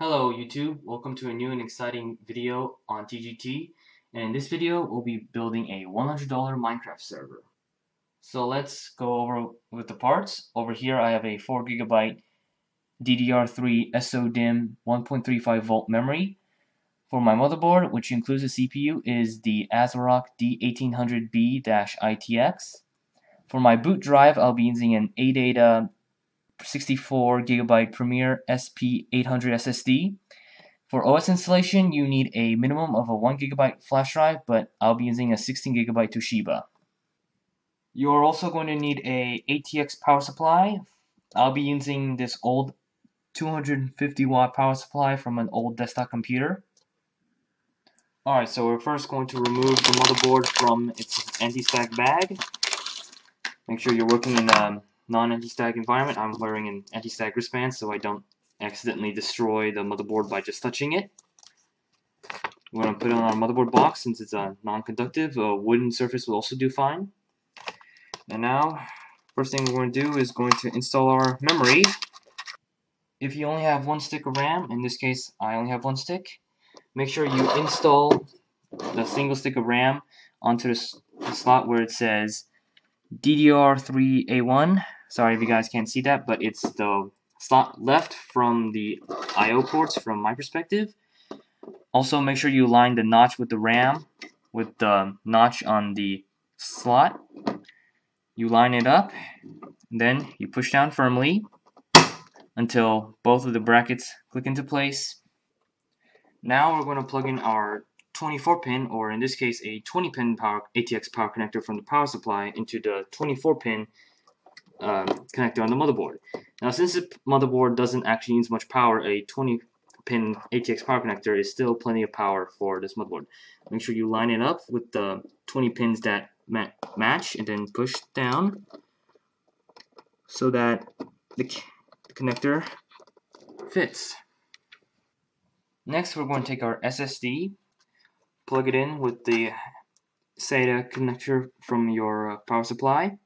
Hello YouTube, welcome to a new and exciting video on TGT, and in this video we'll be building a $100 Minecraft server. So let's go over with the parts. Over here I have a 4GB DDR3 SO-DIMM 1.35 volt memory. For my motherboard, which includes a CPU, is the AsRock D1800B-ITX. For my boot drive I'll be using an ADATA 64GB Premier SP800 SSD. For OS installation, you need a minimum of a 1GB flash drive, but I'll be using a 16GB Toshiba. You're also going to need a ATX power supply. I'll be using this old 250W power supply from an old desktop computer. Alright, so we're first going to remove the motherboard from its anti-stack bag. Make sure you're working in non-anti-stack environment. I'm wearing an anti-stack wristband so I don't accidentally destroy the motherboard by just touching it. We're going to put it on our motherboard box since it's non-conductive. A wooden surface will also do fine. And now, first thing we're going to do is going to install our memory. If you only have one stick of RAM, in this case I only have one stick, make sure you install the single stick of RAM onto the slot where it says DDR3A1. Sorry if you guys can't see that, but it's the slot left from the I/O ports from my perspective. Also, make sure you line the notch with the RAM with the notch on the slot. You line it up, and then you push down firmly until both of the brackets click into place. Now we're going to plug in our 24-pin, or in this case a 20-pin ATX power connector from the power supply into the 24-pin connector on the motherboard. Now, since the motherboard doesn't actually use much power, a 20-pin ATX power connector is still plenty of power for this motherboard. Make sure you line it up with the 20 pins that match, and then push down so that the connector fits. Next, we're going to take our SSD, plug it in with the SATA connector from your power supply.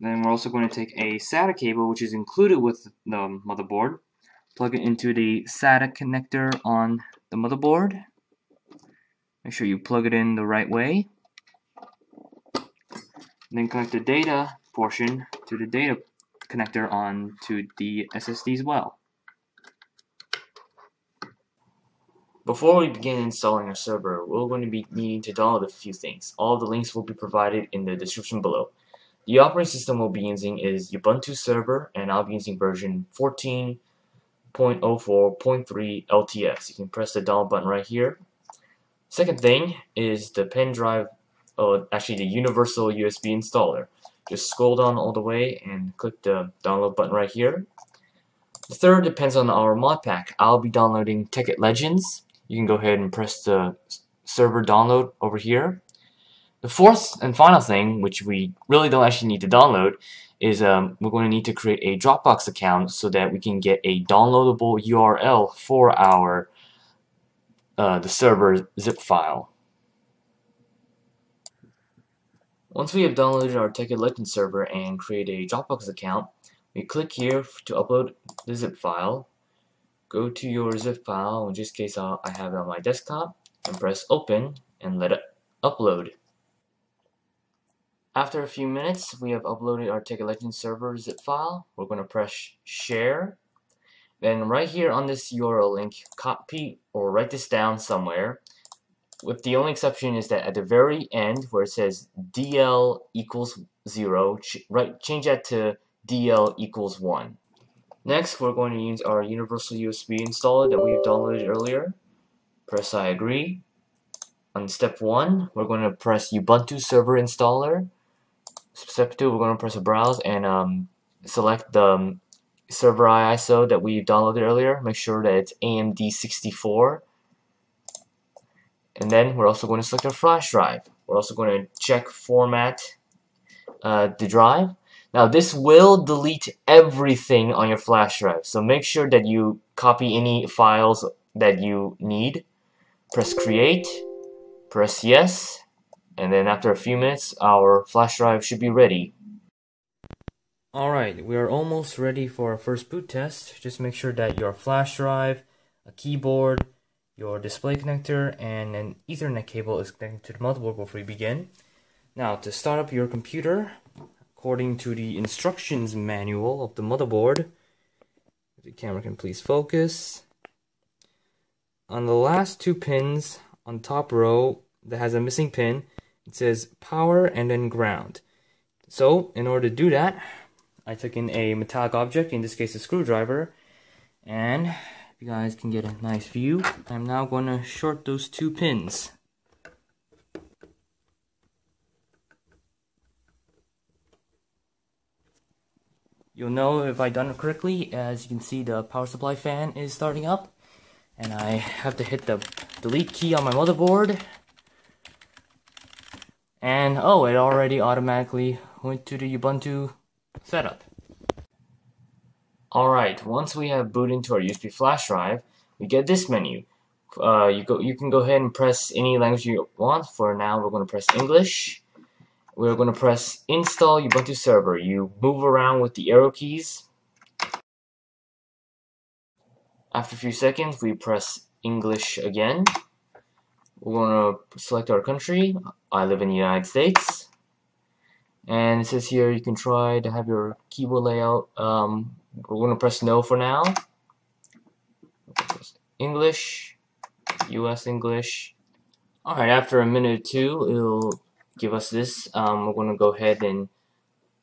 Then we're also going to take a SATA cable, which is included with the motherboard, plug it into the SATA connector on the motherboard. Make sure you plug it in the right way. Then connect the data portion to the data connector onto the SSD as well. Before we begin installing our server, we're going to be needing to download a few things. All of the links will be provided in the description below. The operating system we'll be using is Ubuntu Server, and I'll be using version 14.04.3 LTS. You can press the download button right here. Second thing is the pen drive, actually the universal USB installer. Just scroll down all the way and click the download button right here. The third depends on our mod pack. I'll be downloading Tekkit Legends. You can go ahead and press the server download over here. The fourth and final thing, which we really don't actually need to download, is we're going to need to create a Dropbox account so that we can get a downloadable URL for our the server zip file. Once we have downloaded our Tekkit Legends server and create a Dropbox account, we click here to upload the zip file. Go to your zip file, in this case I have it on my desktop, and press open and let it upload. After a few minutes, we have uploaded our Tekkit Legends server zip file. We're going to press share. Then right here on this URL link, copy or write this down somewhere. With the only exception is that at the very end where it says DL equals 0, change that to DL equals 1. Next, we're going to use our universal USB installer that we have downloaded earlier. Press I agree. On step 1, we're going to press Ubuntu Server Installer. Step 2, we're going to press browse and select the server ISO that we've downloaded earlier. Make sure that it's AMD64. And then we're also going to select our flash drive. We're also going to check format the drive. Now, this will delete everything on your flash drive, so make sure that you copy any files that you need. Press create, press yes, and then after a few minutes, our flash drive should be ready. Alright, we are almost ready for our first boot test. Just make sure that your flash drive, a keyboard, your display connector, and an Ethernet cable is connected to the motherboard before you begin. Now, to start up your computer, according to the instructions manual of the motherboard, if the camera can please focus, on the last two pins on top row that has a missing pin, it says power and then ground. So, in order to do that, I took in a metallic object, in this case a screwdriver, and if you guys can get a nice view, I'm now going to short those two pins. You'll know if I've done it correctly, as you can see the power supply fan is starting up, and I have to hit the delete key on my motherboard. And oh, it already automatically went to the Ubuntu setup. Alright, once we have booted into our USB flash drive, we get this menu. You can go ahead and press any language you want. For now, we're going to press English. We're going to press Install Ubuntu Server. You move around with the arrow keys. After a few seconds, we press English again. We're going to select our country. I live in the United States. And it says here you can try to have your keyboard layout. We're going to press No for now. English, US English. Alright, after a minute or two, it'll give us this. We're going to go ahead and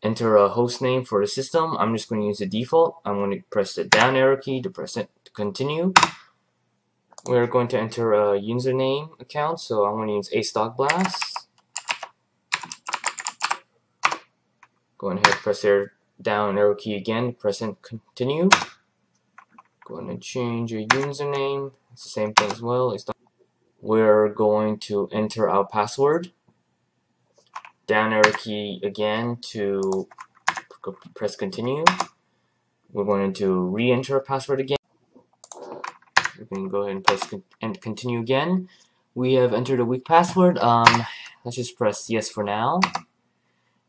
enter a host name for the system. I'm just going to use the default. I'm going to press the down arrow key to press it to continue. We're going to enter a username account, so I'm going to use StockBlast. Go ahead and press their down arrow key again, press and continue. Going to change your username. It's the same thing as well. We're going to enter our password. Down arrow key again to press continue. We're going to re-enter our password again. We can go ahead and press and continue again. We have entered a weak password. Let's just press yes for now.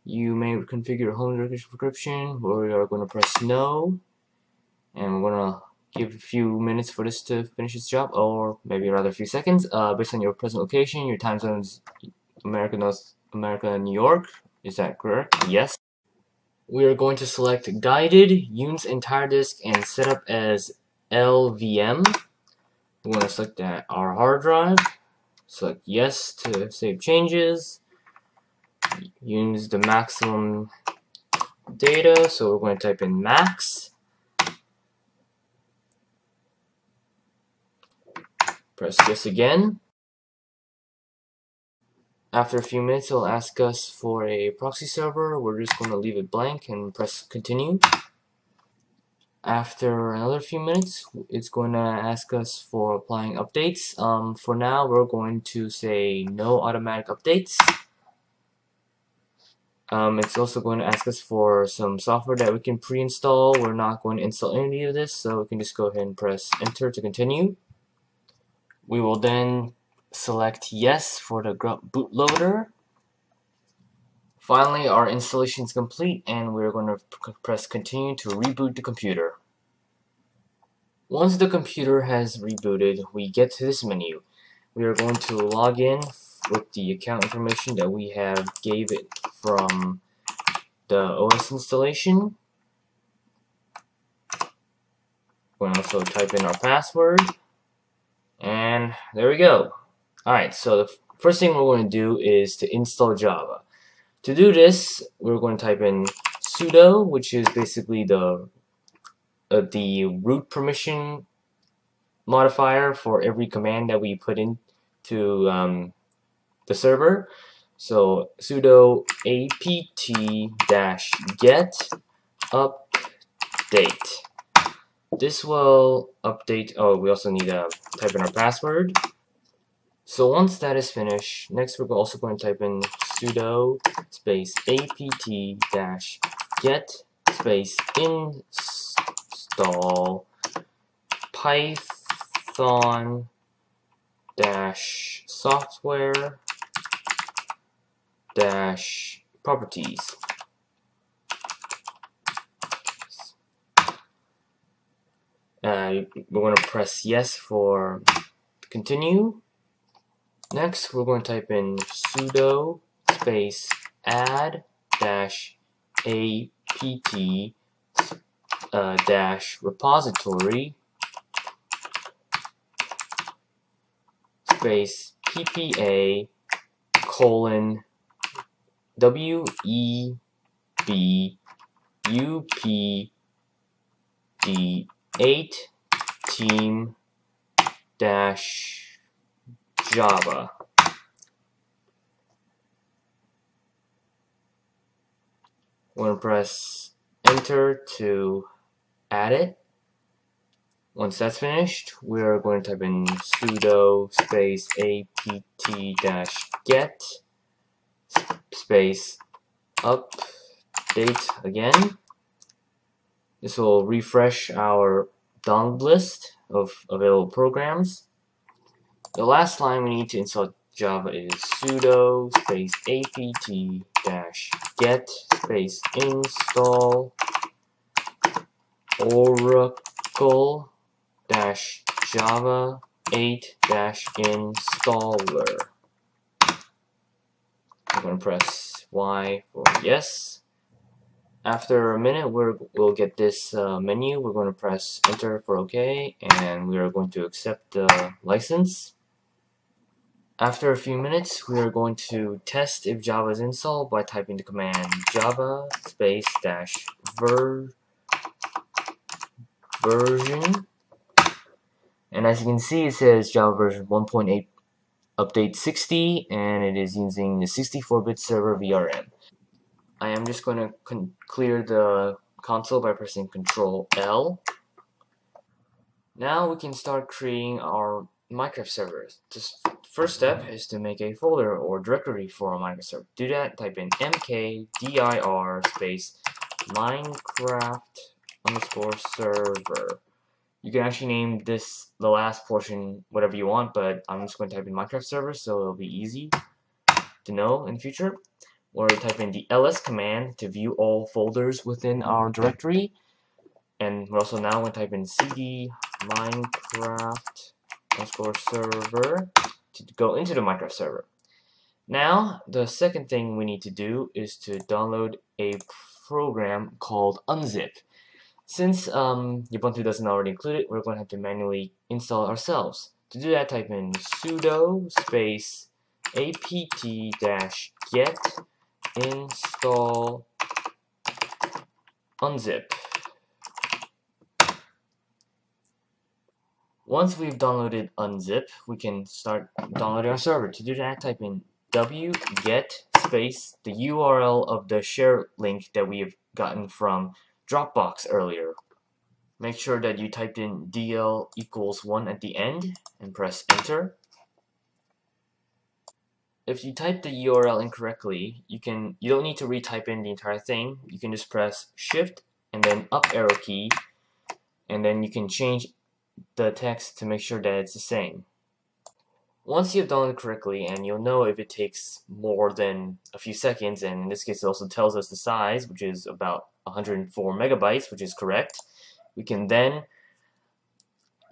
You may configure your home description. We are going to press no, and we're going to give a few minutes for this to finish its job, or maybe rather a few seconds. Based on your present location, your time zones, America, North America, New York. Is that correct? Yes. We are going to select guided, use entire disk, and set up as LVM. We're going to select our hard drive. Select yes to save changes. Use the maximum data, so we're going to type in max. Press yes again. After a few minutes, it'll ask us for a proxy server. We're just going to leave it blank and press continue. After another few minutes, it's going to ask us for applying updates. For now, we're going to say no automatic updates. It's also going to ask us for some software that we can pre-install. We're not going to install any of this, so we can just go ahead and press enter to continue. We will then select yes for the bootloader. Finally, our installation is complete, and we're going to press continue to reboot the computer. Once the computer has rebooted, we get to this menu. We are going to log in with the account information that we have gave it from the OS installation. We'll also type in our password, and there we go. Alright, so the first thing we're going to do is to install Java. To do this, we're going to type in sudo, which is basically the root permission modifier for every command that we put in to the server. So sudo apt-get update. This will update. Oh, we also need to type in our password. So once that is finished, next we're also going to type in sudo space apt-get space install python software properties. and we're going to press yes for continue. Next, we're going to type in sudo space add-apt-repository space ppa:/webupd8team-java. We're going to press enter to add it. Once that's finished, we're going to type in sudo space apt-get space update again. This will refresh our download list of available programs. The last line we need to install Java is sudo space apt-get space install Oracle-Java8-Installer. I'm going to press Y for yes. After a minute, we'll get this menu. We're going to press enter for OK, and we are going to accept the license. After a few minutes, we are going to test if Java is installed by typing the command java space dash version, and as you can see, it says Java version 1.8 update 60, and it is using the 64-bit server VRM. I am just going to clear the console by pressing Control L. Now we can start creating our Minecraft servers. The first step is to make a folder or directory for our Minecraft server. To do that, type in mkdir space Minecraft_server. You can actually name this, the last portion, whatever you want, but I'm just going to type in Minecraft server, so it'll be easy to know in the future. Or type in the ls command to view all folders within our directory, and we're also now going to type in cd Minecraft_server to go into the Minecraft server. Now the second thing we need to do is to download a program called unzip. Since Ubuntu doesn't already include it, we're going to have to manually install it ourselves. To do that, type in sudo space apt-get install unzip. Once we've downloaded unzip, we can start downloading our server. To do that, type in wget space the URL of the share link that we have gotten from Dropbox earlier. Make sure that you typed in dl=1 at the end and press enter. If you type the URL incorrectly, you don't need to retype in the entire thing. You can just press shift and then up arrow key, and then you can change the text to make sure that it's the same. Once you've done it correctly, and you'll know if it takes more than a few seconds, and in this case it also tells us the size, which is about 104 megabytes, which is correct, we can then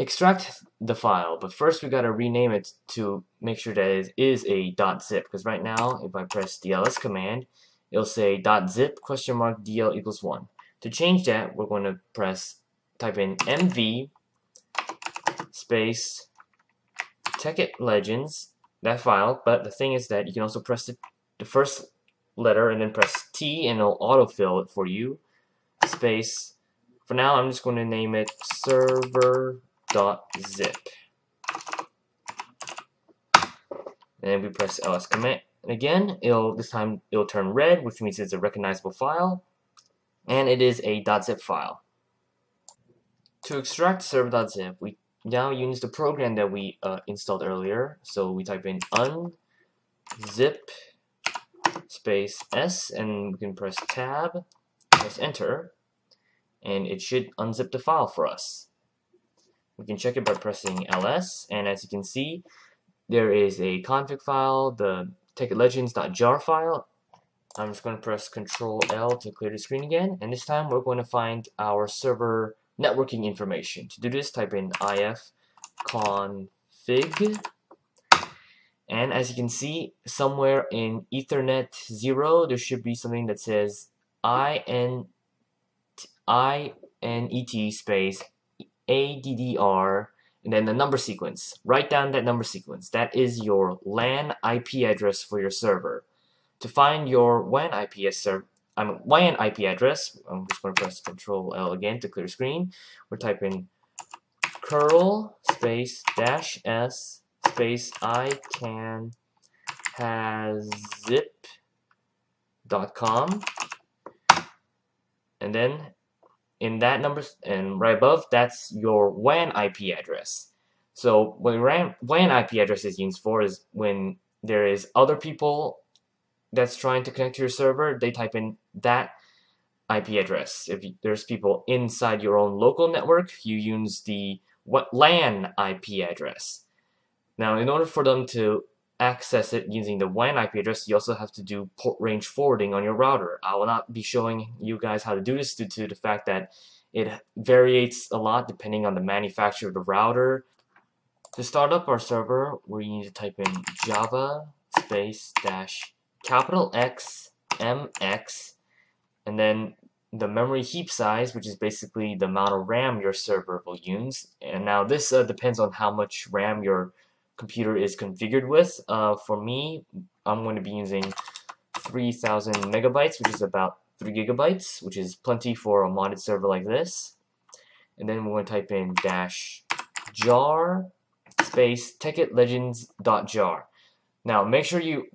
extract the file. But first we gotta rename it to make sure that it is a .zip, because right now if I press the ls command, it'll say .zip $dl=1. To change that, we're going to type in mv space Tekkit Legends, that file. But the thing is that you can also press the first letter and then press T, and it'll autofill it for you. Space. For now, I'm just going to name it server.zip. And we press ls command, and again, this time it'll turn red, which means it's a recognizable file, and it is a .zip file. To extract server.zip, we now use the program that we installed earlier. So we type in unzip space s, and we can press tab, press enter, and it should unzip the file for us. We can check it by pressing ls, and as you can see, there is a config file, the tekkitlegends.jar file. I'm just going to press Control L to clear the screen again, and this time we're going to find our server networking information. To do this, type in if config, and as you can see, somewhere in Ethernet 0 there should be something that says INET space ADDR and then the number sequence. Write down that number sequence. That is your LAN IP address for your server. To find your WAN IP address, I'm just going to press Ctrl L again to clear screen. We're typing curl space dash s space icanhazip.com, and then in that number and right above, that's your WAN IP address. So what WAN IP address is used for is when there is other people that's trying to connect to your server, they type in that IP address. If there's people inside your own local network, you use the LAN IP address. Now, in order for them to access it using the WAN IP address, you also have to do port range forwarding on your router. I will not be showing you guys how to do this due to the fact that it varies a lot depending on the manufacturer of the router. To start up our server, we need to type in Java space dash capital X MX, and then the memory heap size, which is basically the amount of RAM your server will use. And now this depends on how much RAM your computer is configured with. For me, I'm going to be using 3000 megabytes, which is about 3 gigabytes, which is plenty for a modded server like this. And then we're going to type in dash jar space tekkitlegends.jar. Now make sure you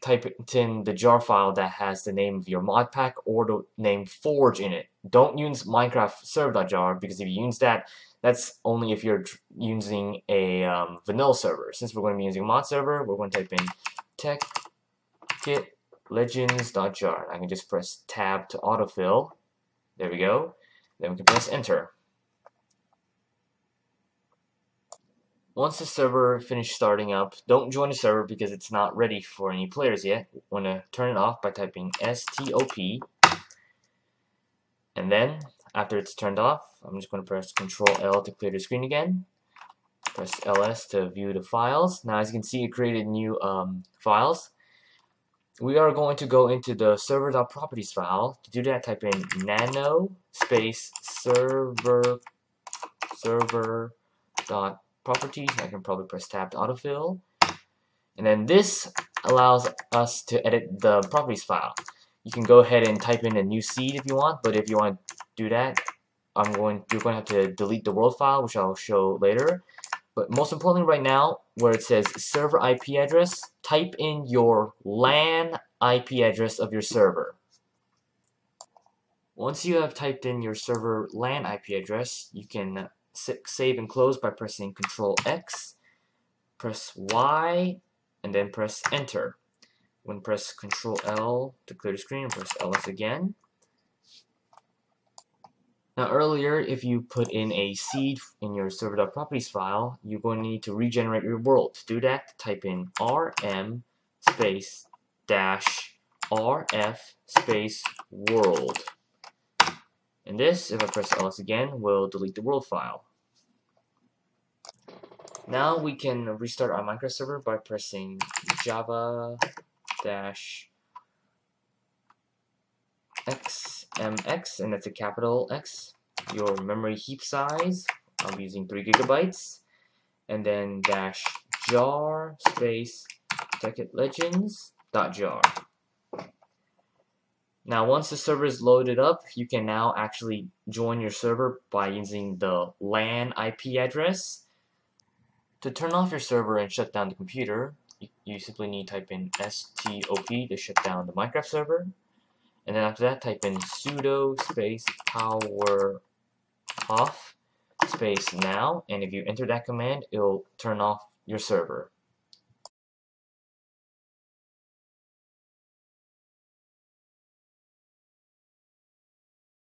type in the jar file that has the name of your mod pack or the name forge in it. Don't use Minecraft server.jar, because if you use that, that's only if you're using a vanilla server. Since we're going to be using a mod server, we're going to type in tekkitlegends.jar. I can just press tab to autofill. There we go. Then we can press enter. Once the server finishes starting up, don't join the server because it's not ready for any players yet. We're going to turn it off by typing stop, and then after it's turned off, I'm just going to press Ctrl L to clear the screen again. Press LS to view the files. Now as you can see, it created new files. We are going to go into the server.properties file. To do that, type in nano space server.properties. I can probably press tab to autofill. And then this allows us to edit the properties file. You can go ahead and type in a new seed if you want, but if you want to do that, you're going to have to delete the world file, which I'll show later. But most importantly right now, where it says server IP address, type in your LAN IP address of your server. Once you have typed in your server LAN IP address, you can save and close by pressing Ctrl X, press Y, and then press enter. When press Ctrl L to clear the screen, and press LS again. Now earlier, if you put in a seed in your server.properties file, you're going to need to regenerate your world. To do that, type in rm space dash rf space world. And this, if I press LS again, will delete the world file. Now we can restart our Minecraft server by pressing Java dash xmx, and that's a capital X. Your memory heap size, I'm using 3 gigabytes, and then dash jar space tekkitlegends.jar. Now once the server is loaded up, you can now actually join your server by using the LAN IP address. To turn off your server and shut down the computer, you simply need to type in stop to shut down the Minecraft server, and then after that type in sudo space power off space now, and if you enter that command, it'll turn off your server.